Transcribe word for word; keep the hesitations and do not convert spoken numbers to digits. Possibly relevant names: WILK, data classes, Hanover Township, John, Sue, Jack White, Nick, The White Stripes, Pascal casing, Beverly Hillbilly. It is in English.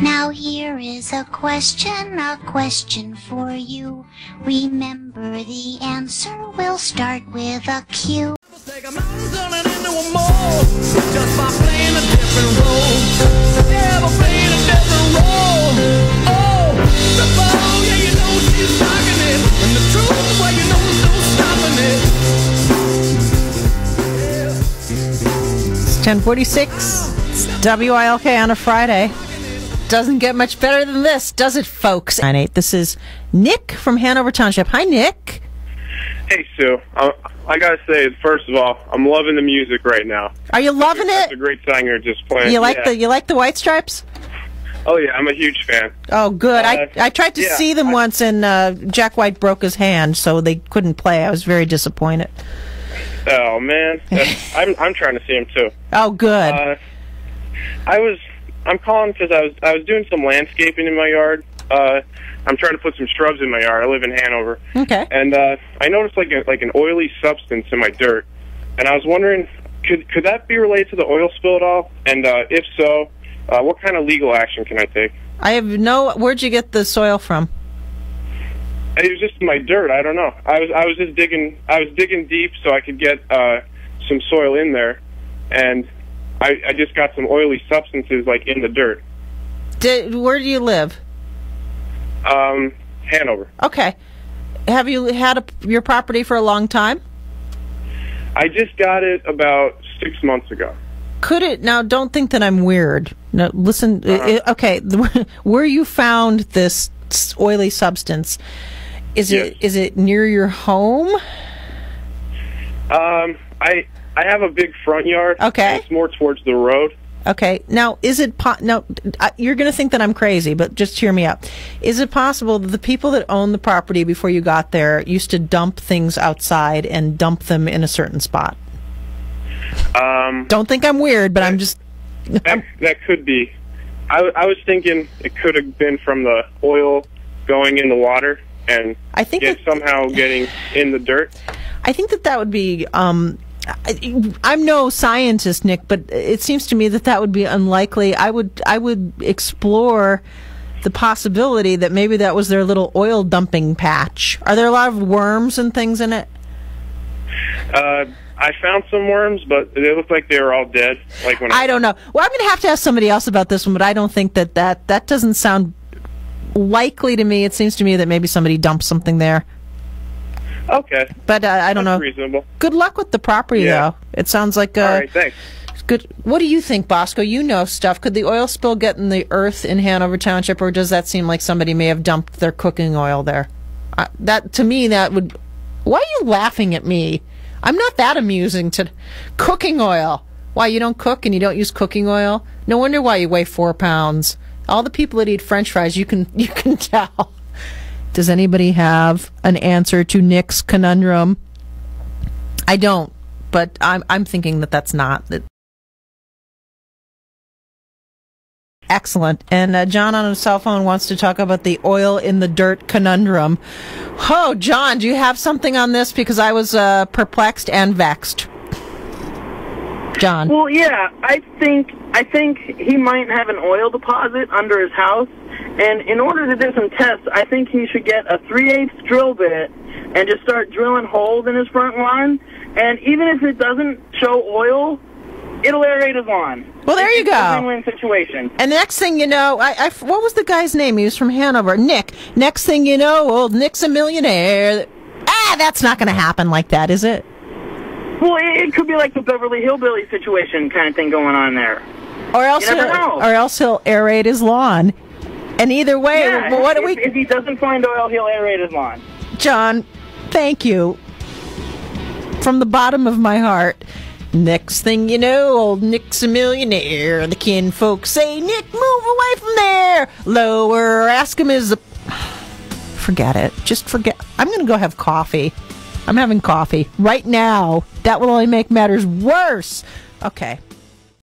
Now here is a question, a question for you. Remember the answer will start with a Q. Take a mountain, turn it into a mole, just by playing a different role. Yeah, by playing a different role. Oh, the ball, yeah, you know she's rocking it. And the truth, well, you know there's no stopping it. Yeah. It's ten forty-six. W I L K on a Friday. Doesn't get much better than this, does it, folks? nine eight. This is Nick from Hanover Township. Hi, Nick. Hey, Sue. Uh, I gotta say, first of all, I'm loving the music right now. Are you loving it? It's a great singer just playing. You like yeah. the you like the White Stripes? Oh yeah, I'm a huge fan. Oh good. Uh, I I tried to yeah, see them I, once, and uh, Jack White broke his hand, so they couldn't play. I was very disappointed. Oh man, That's, I'm I'm trying to see him too. Oh good. Uh, I was I'm calling because I was I was doing some landscaping in my yard. Uh, I'm trying to put some shrubs in my yard. I live in Hanover. Okay. And uh, I noticed like a, like an oily substance in my dirt, and I was wondering could could that be related to the oil spill at all? And uh, if so, uh, what kind of legal action can I take? I have no. Where'd you get the soil from? It was just my dirt. I don't know. I was I was just digging. I was digging deep so I could get uh, some soil in there, and I, I just got some oily substances like in the dirt. Did, where do you live? Um, Hanover. Okay. Have you had a, your property for a long time? I just got it about six months ago. Could it, now don't think that I'm weird. No, listen, uh-huh. it, okay, the, where you found this oily substance, is yes. it is it near your home? Um, I I have a big front yard. Okay. It's more towards the road. Okay. Now, is it po now you're going to think that I'm crazy, but just hear me out. Is it possible that the people that own the property before you got there used to dump things outside and dump them in a certain spot? Um, Don't think I'm weird, but that, I'm just that, that could be. I, I was thinking it could have been from the oil going in the water and I think get, that, somehow getting in the dirt. I think that that would be. Um, I'm no scientist, Nick, but it seems to me that that would be unlikely. I would I would explore the possibility that maybe that was their little oil dumping patch. Are there a lot of worms and things in it? Uh, I found some worms, but they looked like they were all dead. Like when I, I don't know. Well, I'm going to have to ask somebody else about this one, but I don't think that that, that doesn't sound likely to me. It seems to me that maybe somebody dumped something there. Okay. But uh, I don't That's know. Reasonable. Good luck with the property, yeah. though. It sounds like uh, all right, thanks. Good. What do you think, Bosco? You know stuff. Could the oil spill get in the earth in Hanover Township, or does that seem like somebody may have dumped their cooking oil there? Uh, that to me, that would. Why are you laughing at me? I'm not that amusing to cooking oil. Why you don't cook and you don't use cooking oil? No wonder why you weigh four pounds. All the people that eat French fries, you can you can tell. Does anybody have an answer to Nick's conundrum? I don't, but I'm, I'm thinking that that's not. That. Excellent. And uh, John on his cell phone wants to talk about the oil in the dirt conundrum. Oh, John, do you have something on this? Because I was uh, perplexed and vexed. John. Well, yeah, I think I think he might have an oil deposit under his house. And in order to do some tests, I think he should get a three eighths drill bit and just start drilling holes in his front lawn. And even if it doesn't show oil, it'll aerate his lawn. Well, there you go. It's a win-win situation. And the next thing you know, I, I, what was the guy's name? He was from Hanover. Nick. Next thing you know, old Nick's a millionaire. Ah, that's not going to happen like that, is it? Well, it, it could be like the Beverly Hillbilly situation kind of thing going on there. Or else, you never know. Or else he'll aerate his lawn. And either way, yeah, what do we? If he doesn't find oil, he'll aerate his lawn. John, thank you from the bottom of my heart. Next thing you know, old Nick's a millionaire. The kin folks say, Nick, move away from there. Lower, ask him is a. Forget it. Just forget. I'm going to go have coffee. I'm having coffee right now. That will only make matters worse. Okay.